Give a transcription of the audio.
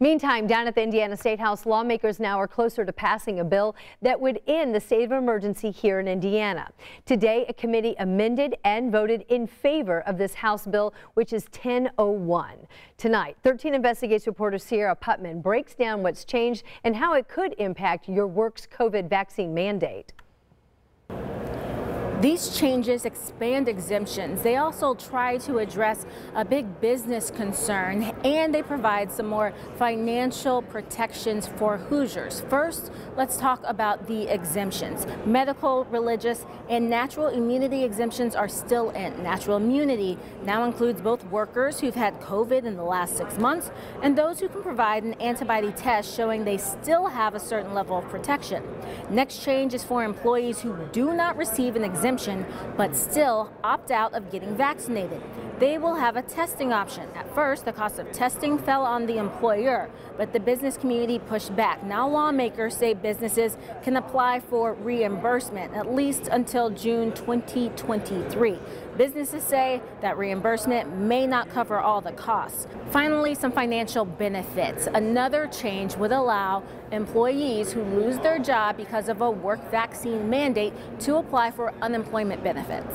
Meantime, down at the Indiana State House, lawmakers now are closer to passing a bill that would end the state of emergency here in Indiana. Today, a committee amended and voted in favor of this House bill, which is 1001. Tonight, 13 Investigates reporter Sierra Putman breaks down what's changed and how it could impact your work's COVID vaccine mandate. These changes expand exemptions. They also try to address a big business concern, and they provide some more financial protections for Hoosiers. First, let's talk about the exemptions. Medical, religious, and natural immunity exemptions are still in. Natural immunity now includes both workers who've had COVID in the last 6 months and those who can provide an antibody test showing they still have a certain level of protection. Next change is for employees who do not receive an exemption but still opt out of getting vaccinated. They will have a testing option. At first, the cost of testing fell on the employer, but the business community pushed back. Now lawmakers say businesses can apply for reimbursement, at least until June 2023. Businesses say that reimbursement may not cover all the costs. Finally, some financial benefits. Another change would allow employees who lose their job because of a work vaccine mandate to apply for unemployment benefits.